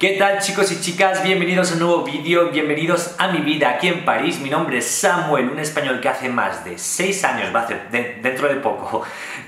¿Qué tal, chicos y chicas? Bienvenidos a un nuevo vídeo, bienvenidos a mi vida aquí en París. Mi nombre es Samuel, un español que hace más de 6 años, va a hacer, dentro de poco,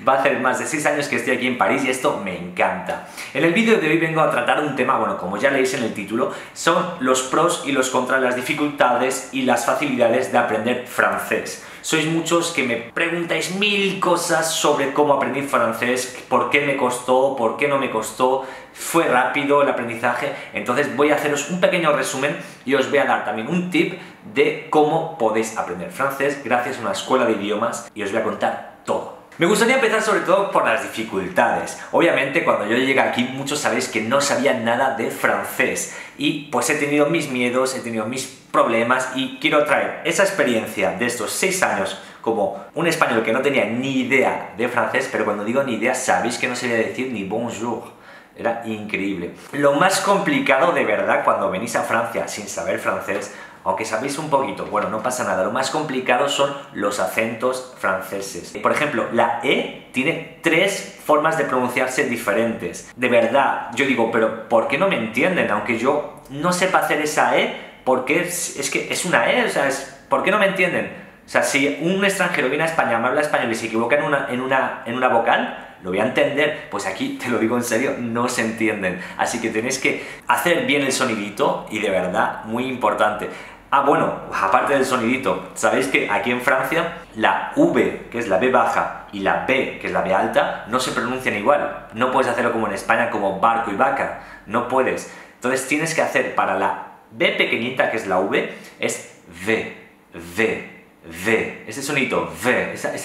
va a hacer más de 6 años que estoy aquí en París y esto me encanta. En el vídeo de hoy vengo a tratar un tema, bueno, como ya leéis en el título, son los pros y los contras, las dificultades y las facilidades de aprender francés. Sois muchos que me preguntáis mil cosas sobre cómo aprendí francés, por qué me costó, por qué no me costó, fue rápido el aprendizaje. Entonces voy a haceros un pequeño resumen y os voy a dar también un tip de cómo podéis aprender francés gracias a una escuela de idiomas y os voy a contar todo. Me gustaría empezar sobre todo por las dificultades. Obviamente cuando yo llegué aquí muchos sabéis que no sabía nada de francés y pues he tenido mis miedos, he tenido mis problemas y quiero traer esa experiencia de estos 6 años como un español que no tenía ni idea de francés, pero cuando digo ni idea sabéis que no sabía decir ni bonjour. Era increíble. Lo más complicado de verdad cuando venís a Francia sin saber francés, aunque sabéis un poquito, bueno, no pasa nada, lo más complicado son los acentos franceses. Por ejemplo, la E tiene 3 formas de pronunciarse diferentes. De verdad, yo digo, pero ¿por qué no me entienden? Aunque yo no sepa hacer esa E, porque es que es una E, o sea, ¿por qué no me entienden? O sea, si un extranjero viene a España, me habla español y se equivoca en una vocal, lo voy a entender, pues aquí, te lo digo en serio, no se entienden. Así que tenéis que hacer bien el sonidito y de verdad, muy importante. Ah, bueno, aparte del sonidito, sabéis que aquí en Francia la V, que es la B baja, y la B, que es la B alta, no se pronuncian igual. No puedes hacerlo como en España, como barco y vaca, no puedes. Entonces tienes que hacer para la B pequeñita, que es la V, es V, V, V. Ese sonidito, V, ¿sabes?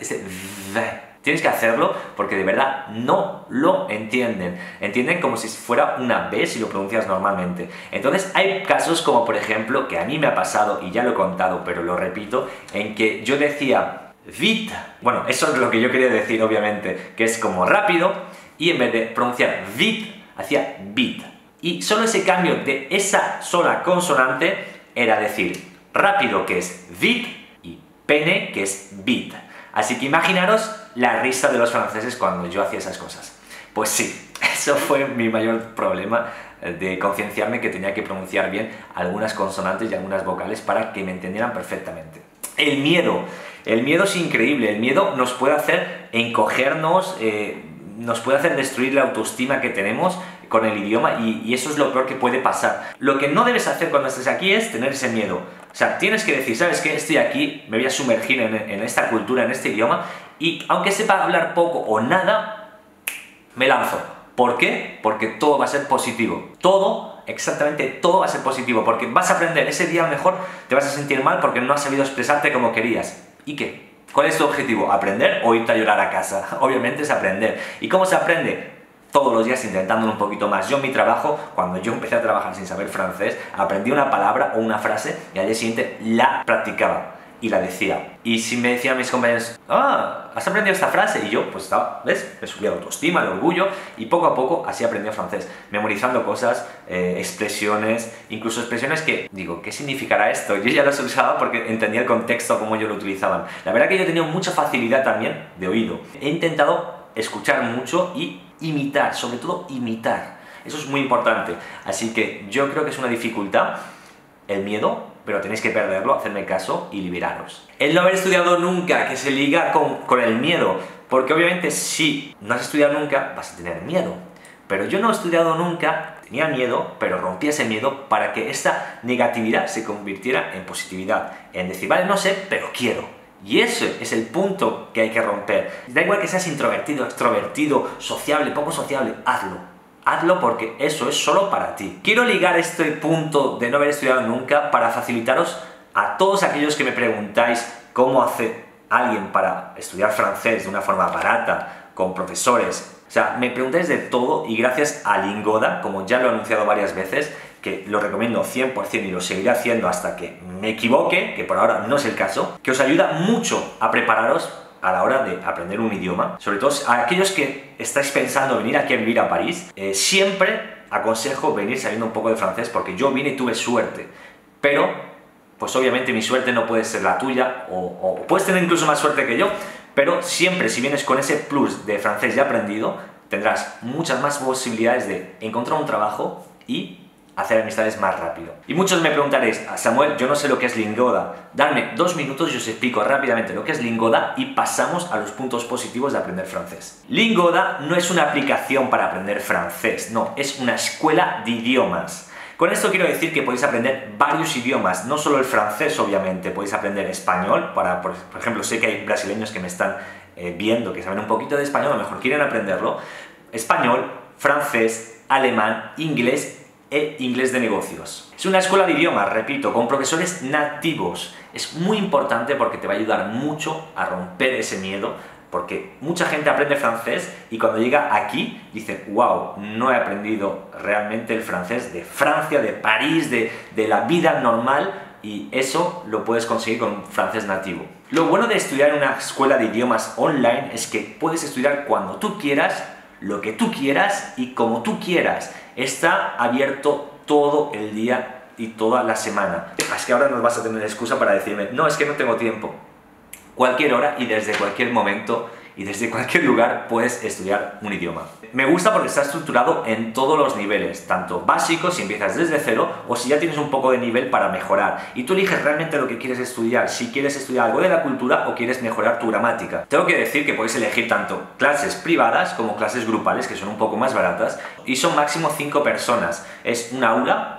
Ese V. Tienes que hacerlo porque de verdad no lo entienden. Entienden como si fuera una B si lo pronuncias normalmente. Entonces hay casos como por ejemplo, que a mí me ha pasado y ya lo he contado, pero lo repito, en que yo decía vite. Bueno, eso es lo que yo quería decir obviamente, que es como rápido y en vez de pronunciar vite, hacía bit. Y solo ese cambio de esa sola consonante era decir rápido, que es vite, y pene, que es bit. Así que imaginaros la risa de los franceses cuando yo hacía esas cosas. Pues sí, eso fue mi mayor problema, de concienciarme que tenía que pronunciar bien algunas consonantes y algunas vocales para que me entendieran perfectamente. El miedo es increíble, el miedo nos puede hacer encogernos, nos puede hacer destruir la autoestima que tenemos con el idioma y eso es lo peor que puede pasar. Lo que no debes hacer cuando estés aquí es tener ese miedo. O sea, tienes que decir, ¿sabes qué? Estoy aquí, me voy a sumergir en esta cultura, en este idioma, y aunque sepa hablar poco o nada, me lanzo. ¿Por qué? Porque todo va a ser positivo. Todo, exactamente todo va a ser positivo, porque vas a aprender ese día mejor, te vas a sentir mal porque no has sabido expresarte como querías. ¿Y qué? ¿Cuál es tu objetivo? ¿Aprender o irte a llorar a casa? Obviamente es aprender. ¿Y cómo se aprende? Todos los días intentándolo un poquito más. Yo en mi trabajo, cuando yo empecé a trabajar sin saber francés, aprendí una palabra o una frase y al día siguiente la practicaba y la decía. Y si me decían mis compañeros, ah, has aprendido esta frase, y yo, pues estaba, ¿ves? Me subía la autoestima, el orgullo, y poco a poco así aprendí francés, memorizando cosas, expresiones, incluso expresiones que, digo, ¿qué significará esto? Yo ya las usaba porque entendía el contexto, cómo ellos lo utilizaban. La verdad que yo he tenido mucha facilidad también de oído. He intentado escuchar mucho y imitar, sobre todo imitar. Eso es muy importante. Así que yo creo que es una dificultad, el miedo, pero tenéis que perderlo, hacerme caso y liberaros. El no haber estudiado nunca, que se liga con el miedo, porque obviamente si no has estudiado nunca vas a tener miedo. Pero yo no he estudiado nunca, tenía miedo, pero rompí ese miedo para que esta negatividad se convirtiera en positividad, en decir, vale, no sé, pero quiero. Y ese es el punto que hay que romper. Da igual que seas introvertido, extrovertido, sociable, poco sociable, hazlo. Hazlo porque eso es solo para ti. Quiero ligar este punto de no haber estudiado nunca para facilitaros a todos aquellos que me preguntáis cómo hace alguien para estudiar francés de una forma barata, con profesores. O sea, me preguntáis de todo y gracias a Lingoda, como ya lo he anunciado varias veces, que lo recomiendo 100% y lo seguiré haciendo hasta que me equivoque, que por ahora no es el caso, que os ayuda mucho a prepararos a la hora de aprender un idioma. Sobre todo a aquellos que estáis pensando venir aquí a vivir a París, siempre aconsejo venir sabiendo un poco de francés porque yo vine y tuve suerte, pero pues obviamente mi suerte no puede ser la tuya o puedes tener incluso más suerte que yo, pero siempre si vienes con ese plus de francés ya aprendido, tendrás muchas más posibilidades de encontrar un trabajo y hacer amistades más rápido. Y muchos me preguntaréis: Samuel, yo no sé lo que es Lingoda. Darme 2 minutos y os explico rápidamente lo que es Lingoda y pasamos a los puntos positivos de aprender francés. Lingoda no es una aplicación para aprender francés, no, es una escuela de idiomas. Con esto quiero decir que podéis aprender varios idiomas, no solo el francés, obviamente. Podéis aprender español, por ejemplo, sé que hay brasileños que me están viendo, que saben un poquito de español, a lo mejor quieren aprenderlo. Español, francés, alemán, inglés e inglés de negocios. Es una escuela de idiomas, repito, con profesores nativos. Es muy importante porque te va a ayudar mucho a romper ese miedo, porque mucha gente aprende francés y cuando llega aquí dice: wow, no he aprendido realmente el francés de Francia, de París, de la vida normal, y eso lo puedes conseguir con un francés nativo. Lo bueno de estudiar en una escuela de idiomas online es que puedes estudiar cuando tú quieras, lo que tú quieras y como tú quieras. Está abierto todo el día y toda la semana. Es que ahora no vas a tener excusa para decirme: no, es que no tengo tiempo. Cualquier hora y desde cualquier momento y desde cualquier lugar puedes estudiar un idioma. Me gusta porque está estructurado en todos los niveles, tanto básico, si empiezas desde cero, o si ya tienes un poco de nivel para mejorar. Y tú eliges realmente lo que quieres estudiar, si quieres estudiar algo de la cultura o quieres mejorar tu gramática. Tengo que decir que podéis elegir tanto clases privadas como clases grupales, que son un poco más baratas, y son máximo 5 personas. Es un aula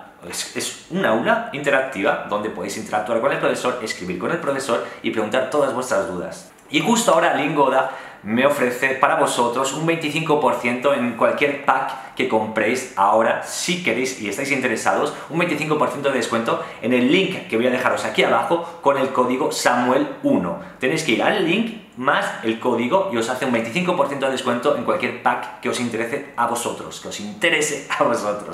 interactiva donde podéis interactuar con el profesor, escribir con el profesor y preguntar todas vuestras dudas. Y justo ahora Lingoda me ofrece para vosotros un 25% en cualquier pack que compréis ahora, si queréis y estáis interesados, un 25% de descuento en el link que voy a dejaros aquí abajo con el código Samuel1. Tenéis que ir al link más el código y os hace un 25% de descuento en cualquier pack que os interese a vosotros,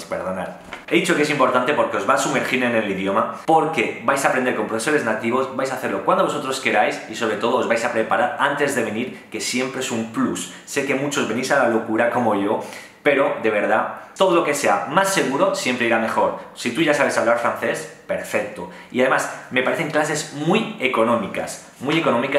perdonad. He dicho que es importante porque os va a sumergir en el idioma, porque vais a aprender con profesores nativos, vais a hacerlo cuando vosotros queráis y sobre todo os vais a preparar antes de venir, que siempre es un plus. Sé que muchos venís a la locura como yo, pero de verdad, todo lo que sea más seguro siempre irá mejor. Si tú ya sabes hablar francés, perfecto. Y además, me parecen clases muy económicas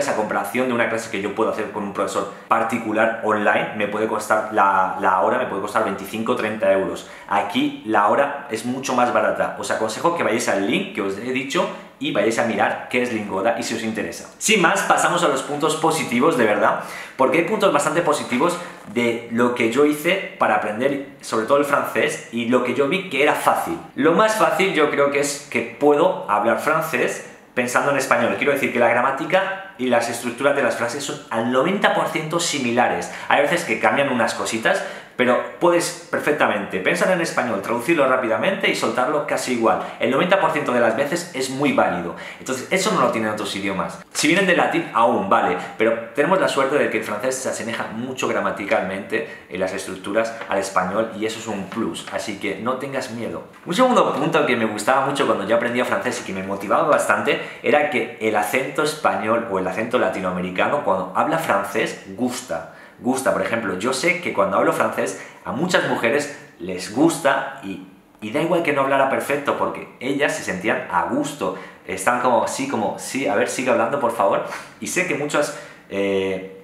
a comparación de una clase que yo puedo hacer con un profesor particular online. Me puede costar la hora, me puede costar 25 o 30 euros. Aquí la hora es mucho más barata. Os aconsejo que vayáis al link que os he dicho y vayáis a mirar qué es Lingoda y si os interesa. Sin más, pasamos a los puntos positivos, de verdad, porque hay puntos bastante positivos de lo que yo hice para aprender sobre todo el francés y lo que yo vi que era fácil. Lo más fácil yo creo que es que puedo hablar francés pensando en español. Quiero decir que la gramática y las estructuras de las frases son al 90% similares. Hay veces que cambian unas cositas, pero puedes perfectamente pensar en español, traducirlo rápidamente y soltarlo casi igual. El 90% de las veces es muy válido. Entonces, eso no lo tienen otros idiomas. Si vienen del latín, aún vale, pero tenemos la suerte de que el francés se asemeja mucho gramaticalmente en las estructuras al español y eso es un plus, así que no tengas miedo. Un segundo punto que me gustaba mucho cuando yo aprendía francés y que me motivaba bastante era que el acento español o el acento latinoamericano cuando habla francés gusta. Por ejemplo, yo sé que cuando hablo francés a muchas mujeres les gusta y da igual que no hablara perfecto porque ellas se sentían a gusto, están como, sí, a ver, sigue hablando por favor. Y sé que muchos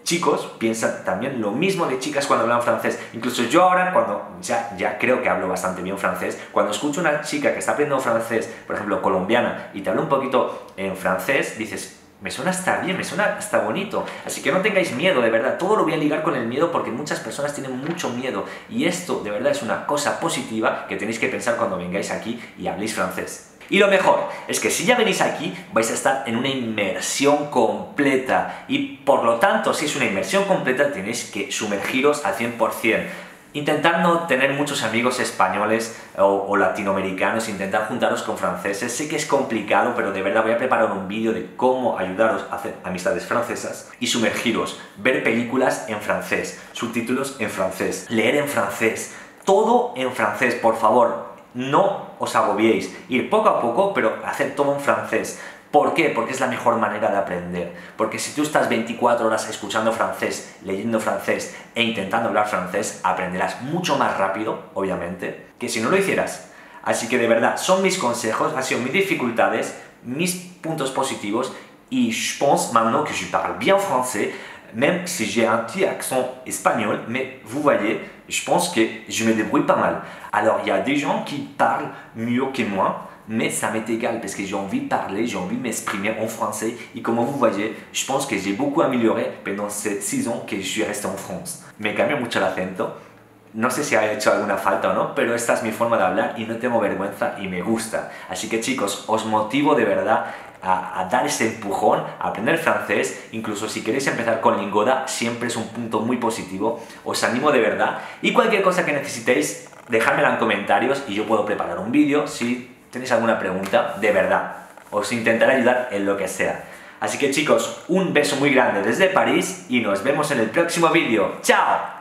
chicos piensan también lo mismo de chicas cuando hablan francés. Incluso yo ahora, cuando ya creo que hablo bastante bien francés, cuando escucho una chica que está aprendiendo francés, por ejemplo, colombiana, y te habla un poquito en francés, dices: me suena hasta bien, me suena hasta bonito. Así que no tengáis miedo, de verdad. Todo lo voy a ligar con el miedo porque muchas personas tienen mucho miedo. Y esto, de verdad, es una cosa positiva que tenéis que pensar cuando vengáis aquí y habléis francés. Y lo mejor es que si ya venís aquí, vais a estar en una inmersión completa. Y por lo tanto, si es una inmersión completa, tenéis que sumergiros al 100%. Intentar no tener muchos amigos españoles o latinoamericanos, intentar juntaros con franceses. Sé que es complicado, pero de verdad voy a preparar un vídeo de cómo ayudaros a hacer amistades francesas y sumergiros, ver películas en francés, subtítulos en francés, leer en francés, todo en francés, por favor, no os agobiéis, ir poco a poco, pero hacer todo en francés. ¿Por qué? Porque es la mejor manera de aprender. Porque si tú estás 24 horas escuchando francés, leyendo francés e intentando hablar francés, aprenderás mucho más rápido, obviamente, que si no lo hicieras. Así que de verdad, son mis consejos, han sido mis dificultades, mis puntos positivos, y je pense maintenant que je parle bien français, même si j'ai un petit accent espagnol, mais vous voyez, je pense que je me débrouille pas mal. Alors il y a des gens qui parlent mieux que moi, mais ça m'est égal parce que j'ai envie de parler, j'ai envie de m'exprimer en français. Et comme vous voyez, je pense que j'ai beaucoup amélioré pendant ces 6 ans que je suis resté en France. Me cambia mucho el acento. No sé si ha hecho alguna falta o no, pero esta es mi forma de hablar y no tengo vergüenza y me gusta. Así que chicos, os motivo de verdad a dar ese empujón, a aprender francés. Incluso si queréis empezar con Lingoda, siempre es un punto muy positivo. Os animo de verdad. Y cualquier cosa que necesitéis, dejádmela en comentarios y yo puedo preparar un vídeo si tenéis alguna pregunta, de verdad. Os intentaré ayudar en lo que sea. Así que chicos, un beso muy grande desde París y nos vemos en el próximo vídeo. ¡Chao!